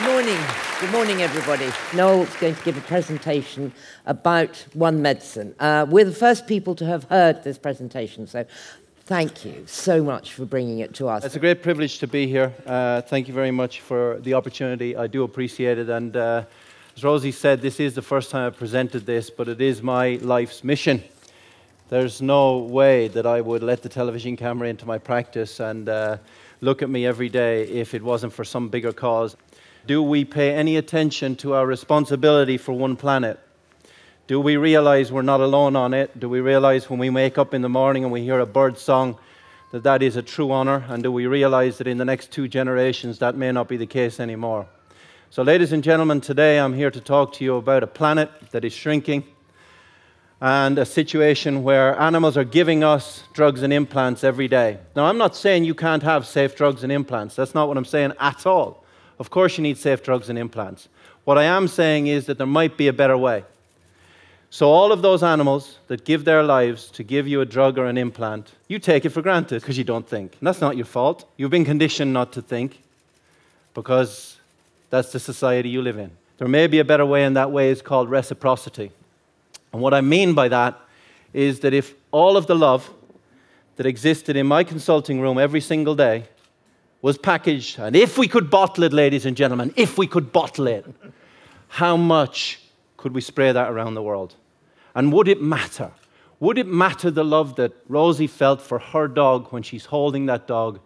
Good morning everybody. Noel's going to give a presentation about One Medicine. We're the first people to have heard this presentation, so thank you so much for bringing it to us. It's a great privilege to be here. Thank you very much for the opportunity. I do appreciate it, and as Rosie said, this is the first time I've presented this, but it is my life's mission. There's no way that I would let the television camera into my practice and look at me every day if it wasn't for some bigger cause. Do we pay any attention to our responsibility for one planet? Do we realize we're not alone on it? Do we realize when we wake up in the morning and we hear a bird song that that is a true honor? And do we realize that in the next two generations that may not be the case anymore? So ladies and gentlemen, today I'm here to talk to you about a planet that is shrinking and a situation where animals are giving us drugs and implants every day. Now, I'm not saying you can't have safe drugs and implants. That's not what I'm saying at all. Of course you need safe drugs and implants. What I am saying is that there might be a better way. So all of those animals that give their lives to give you a drug or an implant, you take it for granted because you don't think. And that's not your fault. You've been conditioned not to think because that's the society you live in. There may be a better way, and that way is called reciprocity. And what I mean by that is that if all of the love that existed in my consulting room every single day was packaged, and if we could bottle it, ladies and gentlemen, if we could bottle it, how much could we spray that around the world? And would it matter? Would it matter the love that Rosie felt for her dog when she's holding that dog?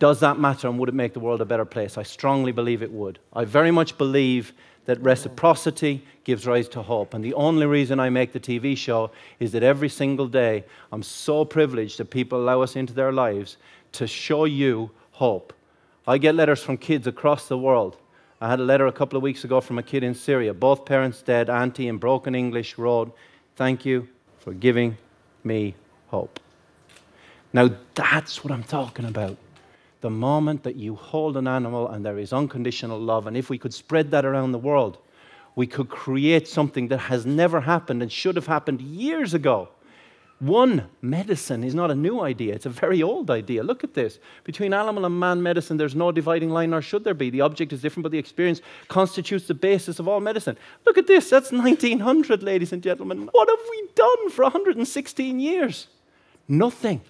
Does that matter, and would it make the world a better place? I strongly believe it would. I very much believe that reciprocity gives rise to hope. And the only reason I make the TV show is that every single day I'm so privileged that people allow us into their lives to show you hope. I get letters from kids across the world. I had a letter a couple of weeks ago from a kid in Syria. Both parents dead, auntie in broken English wrote, "Thank you for giving me hope." Now that's what I'm talking about. The moment that you hold an animal and there is unconditional love, and if we could spread that around the world, we could create something that has never happened and should have happened years ago. One medicine is not a new idea. It's a very old idea. Look at this. Between animal and man medicine, there's no dividing line, nor should there be. The object is different, but the experience constitutes the basis of all medicine. Look at this. That's 1900, ladies and gentlemen. What have we done for 116 years? Nothing.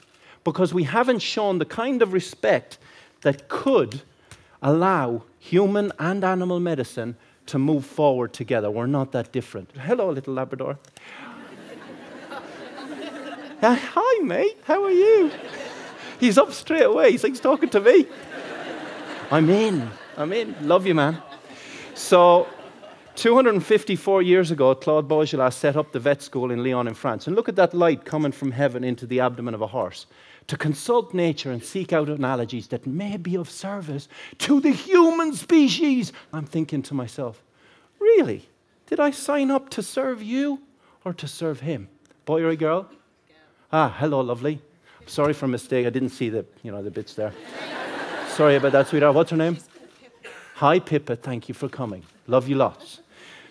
Because we haven't shown the kind of respect that could allow human and animal medicine to move forward together. We're not that different. Hello, little Labrador. Hi, mate. How are you? He's up straight away. He's like, he's talking to me. I'm in. I'm in. Love you, man. So 254 years ago, Claude Bourgelat set up the vet school in Lyon in France. And look at that light coming from heaven into the abdomen of a horse. To consult nature and seek out analogies that may be of service to the human species. I'm thinking to myself, really? Did I sign up to serve you or to serve him? Boy or a girl? Yeah. Ah, hello, lovely. I'm sorry for a mistake. I didn't see the, the bits there. Sorry about that, sweetheart. What's her name? Pippa. Hi, Pippa. Thank you for coming. Love you lots.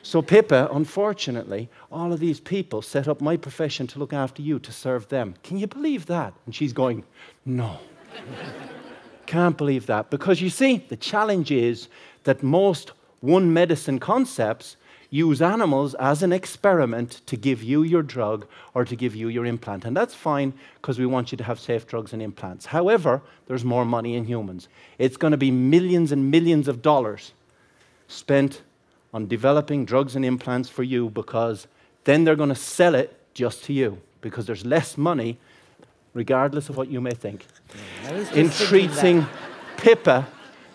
So Pippa, unfortunately, all of these people set up my profession to look after you, to serve them. Can you believe that? And she's going, no. Can't believe that. Because you see, the challenge is that most one medicine concepts use animals as an experiment to give you your drug or to give you your implant. And that's fine because we want you to have safe drugs and implants. However, there's more money in humans. It's going to be millions and millions of dollars spent on developing drugs and implants for you, because then they're going to sell it just to you, because there's less money, regardless of what you may think, in treating Pippa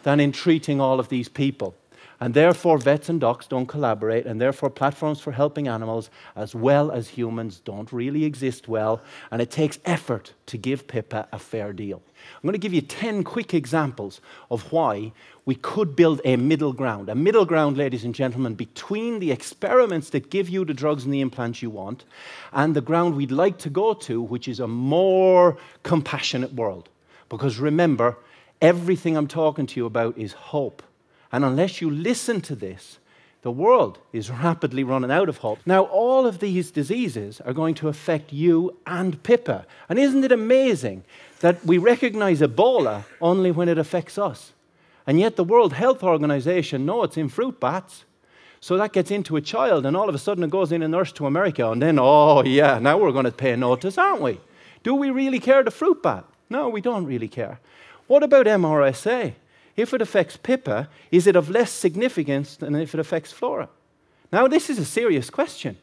than in treating all of these people. And therefore, vets and docs don't collaborate, and therefore platforms for helping animals as well as humans don't really exist well, and it takes effort to give Pippa a fair deal. I'm going to give you 10 quick examples of why we could build a middle ground. A middle ground, ladies and gentlemen, between the experiments that give you the drugs and the implants you want and the ground we'd like to go to, which is a more compassionate world. Because remember, everything I'm talking to you about is hope. And unless you listen to this, the world is rapidly running out of hope. Now, all of these diseases are going to affect you and Pippa. And isn't it amazing that we recognize Ebola only when it affects us? And yet the World Health Organization know it's in fruit bats. So that gets into a child, and all of a sudden it goes in a nurse to America, and then, oh yeah, now we're going to pay notice, aren't we? Do we really care the fruit bat? No, we don't really care. What about MRSA? If it affects Pippa, is it of less significance than if it affects Flora? Now, this is a serious question,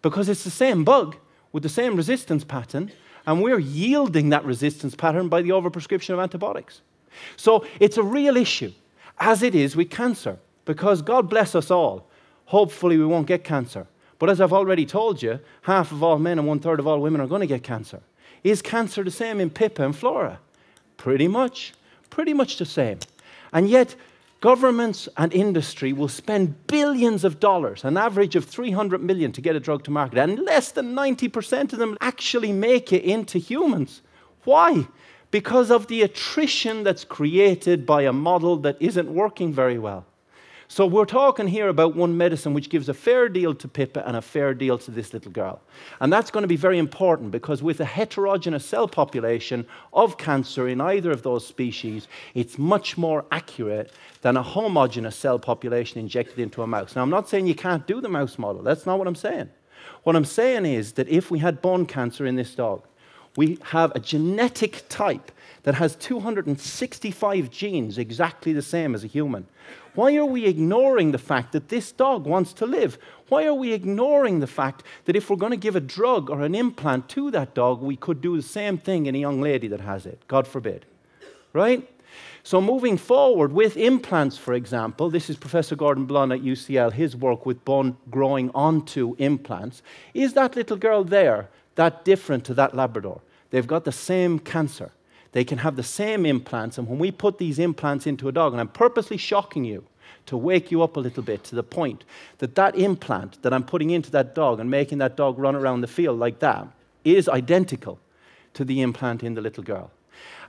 because it's the same bug with the same resistance pattern, and we're yielding that resistance pattern by the overprescription of antibiotics. So it's a real issue, as it is with cancer. Because God bless us all, hopefully we won't get cancer. But as I've already told you, half of all men and 1/3 of all women are going to get cancer. Is cancer the same in Pippa and Flora? Pretty much the same. And yet, governments and industry will spend billions of dollars, an average of 300 million to get a drug to market, and less than 90% of them actually make it into humans. Why? Because of the attrition that's created by a model that isn't working very well. So we're talking here about One Medicine, which gives a fair deal to Pippa and a fair deal to this little girl. And that's going to be very important, because with a heterogeneous cell population of cancer in either of those species, it's much more accurate than a homogeneous cell population injected into a mouse. Now, I'm not saying you can't do the mouse model. That's not what I'm saying. What I'm saying is that if we had bone cancer in this dog, we have a genetic type that has 265 genes exactly the same as a human. Why are we ignoring the fact that this dog wants to live? Why are we ignoring the fact that if we're going to give a drug or an implant to that dog, we could do the same thing in a young lady that has it? God forbid. Right? So moving forward with implants, for example, this is Professor Gordon Blunn at UCL, his work with bone growing onto implants. Is that little girl there that different to that Labrador? They've got the same cancer. They can have the same implants, and when we put these implants into a dog, and I'm purposely shocking you to wake you up a little bit to the point that that implant that I'm putting into that dog and making that dog run around the field like that is identical to the implant in the little girl.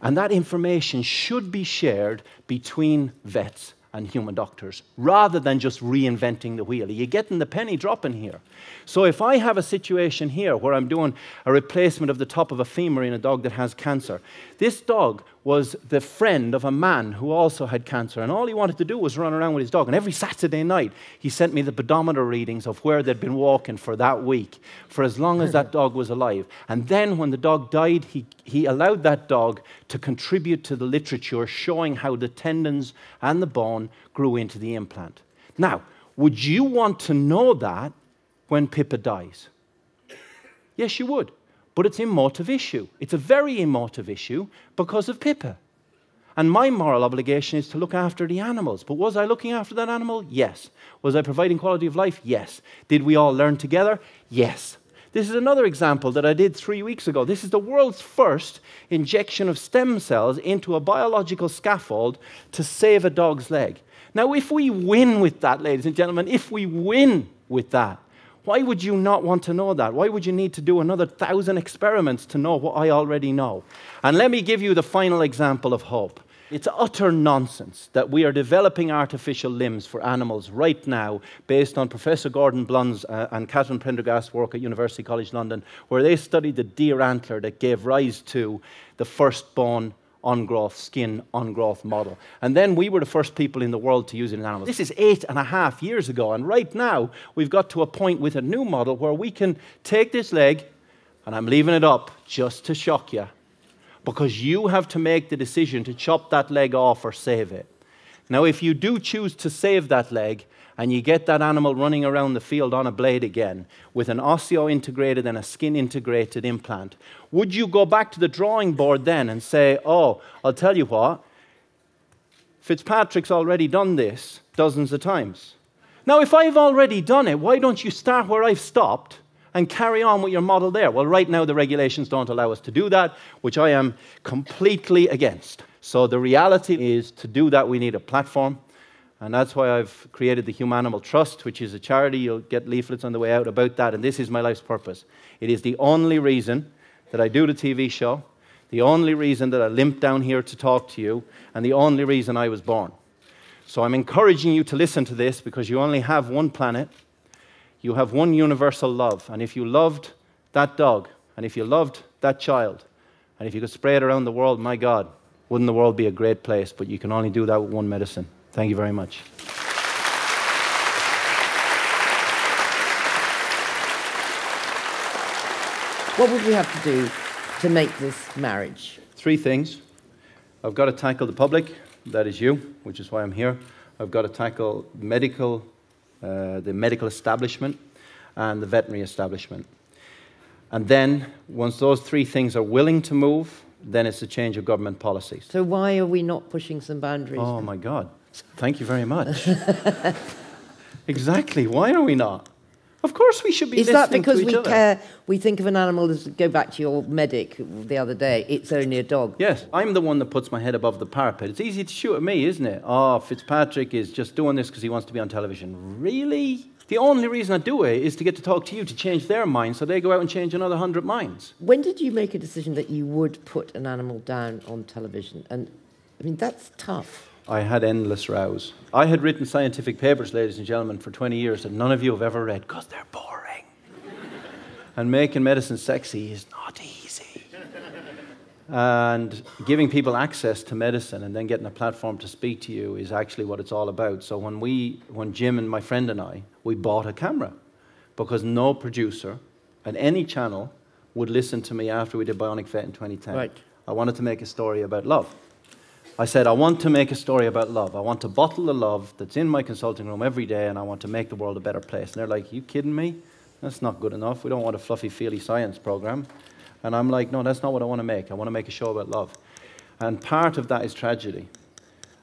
And that information should be shared between vets and human doctors, rather than just reinventing the wheel. You're getting the penny dropping here. So if I have a situation here where I'm doing a replacement of the top of a femur in a dog that has cancer, this dog was the friend of a man who also had cancer, and all he wanted to do was run around with his dog. And every Saturday night, he sent me the pedometer readings of where they'd been walking for that week, for as long as that dog was alive. And then when the dog died, he allowed that dog to contribute to the literature showing how the tendons and the bone grew into the implant. Now, would you want to know that when Pippa dies? Yes, you would. But it's an emotive issue. It's a very emotive issue because of Pippa. And my moral obligation is to look after the animals. But was I looking after that animal? Yes. Was I providing quality of life? Yes. Did we all learn together? Yes. This is another example that I did 3 weeks ago. This is the world's first injection of stem cells into a biological scaffold to save a dog's leg. Now, if we win with that, ladies and gentlemen, if we win with that, why would you not want to know that? Why would you need to do another 1,000 experiments to know what I already know? And let me give you the final example of hope. It's utter nonsense that we are developing artificial limbs for animals right now based on Professor Gordon Blunn's and Catherine Prendergast's work at University College London, where they studied the deer antler that gave rise to the first bone on-growth, skin on-growth model. And then we were the first people in the world to use it in animals. This is 8.5 years ago, and right now we've got to a point with a new model where we can take this leg, and I'm leaving it up just to shock you, because you have to make the decision to chop that leg off or save it. Now, if you do choose to save that leg, and you get that animal running around the field on a blade again with an osseo-integrated and a skin-integrated implant, would you go back to the drawing board then and say, oh, I'll tell you what, Fitzpatrick's already done this dozens of times. Now, if I've already done it, why don't you start where I've stopped and carry on with your model there? Well, right now the regulations don't allow us to do that, which I am completely against. So the reality is, to do that, we need a platform. And that's why I've created the Humanimal Trust, which is a charity. You'll get leaflets on the way out about that. And this is my life's purpose. It is the only reason that I do the TV show, the only reason that I limp down here to talk to you, and the only reason I was born. So I'm encouraging you to listen to this, because you only have one planet. You have one universal love, and if you loved that dog, and if you loved that child, and if you could spray it around the world, my God, wouldn't the world be a great place? But you can only do that with One Medicine. Thank you very much. What would we have to do to make this marriage? Three things. I've got to tackle the public, that is you, which is why I'm here. I've got to tackle medical, the medical establishment and the veterinary establishment. And then, once those three things are willing to move, then it's a change of government policies. So why are we not pushing some boundaries? Oh, my God. Thank you very much. Exactly. Why are we not? Of course we should be listening to each other. Is that because we care? We think of an animal as, go back to your medic the other day, it's only a dog. Yes, I'm the one that puts my head above the parapet. It's easy to shoot at me, isn't it? Oh, Fitzpatrick is just doing this because he wants to be on television. Really? The only reason I do it is to get to talk to you to change their minds so they go out and change another 100 minds. When did you make a decision that you would put an animal down on television? And, I mean, that's tough. I had endless rows. I had written scientific papers, ladies and gentlemen, for 20 years that none of you have ever read, because they're boring. And making medicine sexy is not easy. And giving people access to medicine and then getting a platform to speak to you is actually what it's all about. So when Jim and my friend and I, we bought a camera, because no producer at any channel would listen to me after we did Bionic Vet in 2010. Right. I wanted to make a story about love. I said, I want to make a story about love. I want to bottle the love that's in my consulting room every day, and I want to make the world a better place. And they're like, you kidding me? That's not good enough. We don't want a fluffy, feely science program. And I'm like, no, that's not what I want to make. I want to make a show about love. And part of that is tragedy.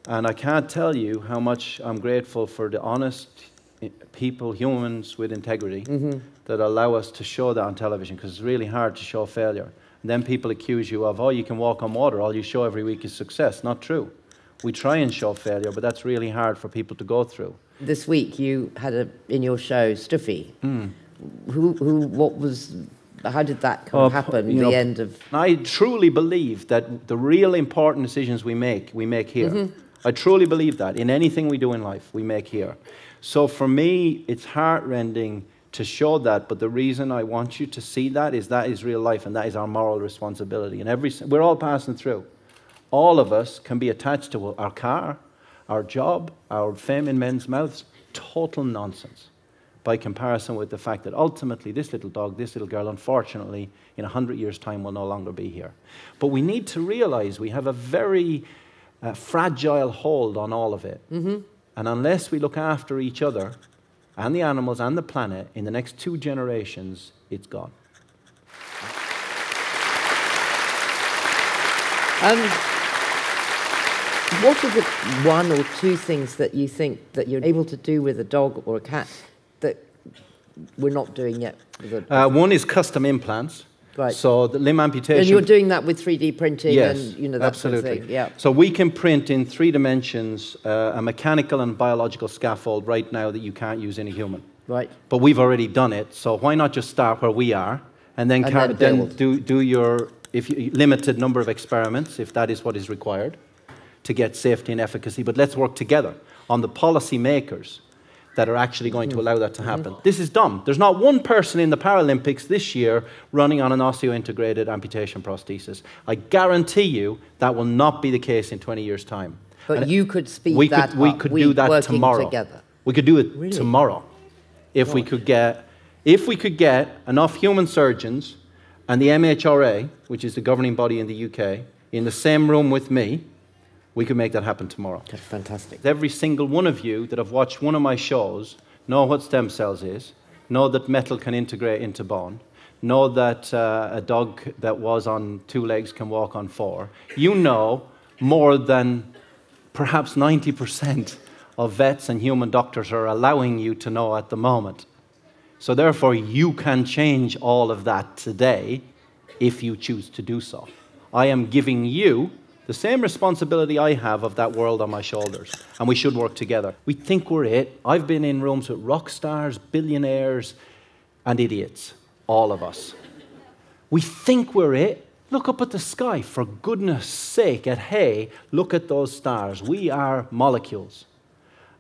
And I can't tell you how much I'm grateful for the honest people, humans with integrity, that allow us to show that on television, because it's really hard to show failure. Then people accuse you of, oh, you can walk on water, all you show every week is success. Not true. We try and show failure, but that's really hard for people to go through. This week you had in your show, Stuffy. How did that happen, the end of... I truly believe that the real important decisions we make here. I truly believe that. In anything we do in life, we make here. So for me, it's heart-rending to show that, but the reason I want you to see that is real life, and that is our moral responsibility. And we're all passing through. All of us can be attached to our car, our job, our fame in men's mouths. Total nonsense by comparison with the fact that ultimately this little dog, this little girl, unfortunately, in 100 years' time will no longer be here. But we need to realize we have a very fragile hold on all of it. And unless we look after each other, and the animals and the planet, in the next 2 generations, it's gone. What are the 1 or 2 things that you think that you're able to do with a dog or a cat that we're not doing yet? One is custom implants. Right. So the limb amputation... And you're doing that with 3D printing and, that absolutely. Sort of thing. Yeah. So we can print in 3 dimensions a mechanical and biological scaffold right now that you can't use in a human. Right. But we've already done it, so why not just start where we are and then do your limited number of experiments, if that is what is required, to get safety and efficacy. But let's work together on the policy makers that are actually going to allow that to happen. This is dumb. There's not one person in the Paralympics this year running on an osseointegrated amputation prosthesis. I guarantee you that will not be the case in 20 years' time. But you could speed that up. We could do that tomorrow. We could do it tomorrow if we could get enough human surgeons and the MHRA, which is the governing body in the UK, in the same room with me. We can make that happen tomorrow. That's fantastic. Every single one of you that have watched one of my shows know what stem cells is, know that metal can integrate into bone, know that a dog that was on 2 legs can walk on 4. You know more than perhaps 90% of vets and human doctors are allowing you to know at the moment. So therefore, you can change all of that today if you choose to do so. I am giving you the same responsibility I have of that world on my shoulders, and we should work together. We think we're it. I've been in rooms with rock stars, billionaires, and idiots, all of us. We think we're it. Look up at the sky, for goodness sake, look at those stars. We are molecules.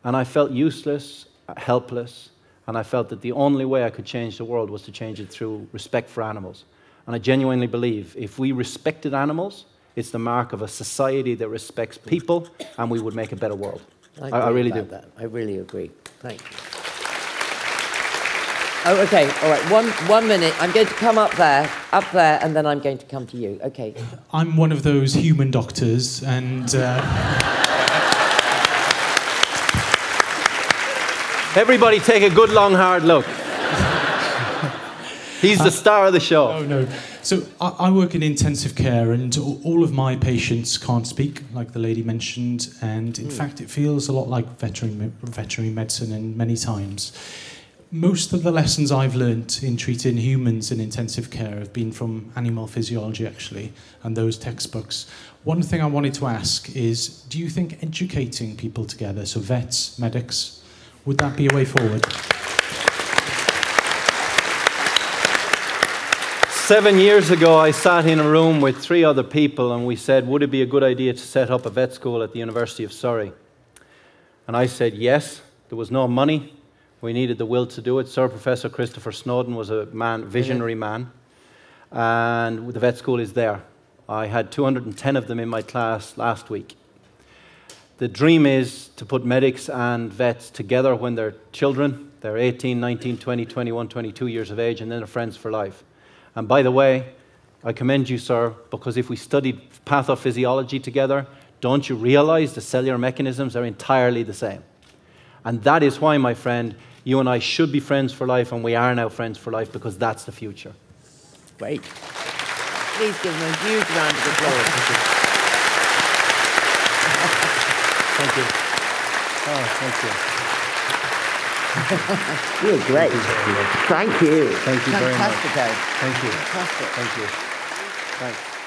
And I felt useless, helpless, and I felt that the only way I could change the world was to change it through respect for animals. And I genuinely believe if we respected animals, It's the mark of a society that respects people, and we would make a better world. I really do. That. I really agree. Thank you. Oh, okay. All right. One minute. I'm going to come up there, and then I'm going to come to you. Okay. I'm one of those human doctors, and... Everybody take a good, long, hard look. He's the star of the show. Oh, no. So I work in intensive care, and all of my patients can't speak, like the lady mentioned, and in fact it feels a lot like veterinary medicine in many times. Most of the lessons I've learnt in treating humans in intensive care have been from animal physiology, actually, and those textbooks. One thing I wanted to ask is, do you think educating people together, so vets, medics, would that be a way forward? 7 years ago, I sat in a room with three other people and we said, would it be a good idea to set up a vet school at the University of Surrey? And I said, yes. There was no money. We needed the will to do it. Sir Professor Christopher Snowden was a man, visionary man. And the vet school is there. I had 210 of them in my class last week. The dream is to put medics and vets together when they're children. They're 18, 19, 20, 21, 22 years of age, and then they're friends for life. And by the way, I commend you, sir, because if we studied pathophysiology together, don't you realize the cellular mechanisms are entirely the same? And that is why, my friend, you and I should be friends for life, and we are now friends for life, because that's the future. Great. Please give them a huge round of applause. Thank you. Oh, thank you. You're great. Thank you. Thank you very much. Fantastic. Thank you. Fantastic. Thank you. Thanks.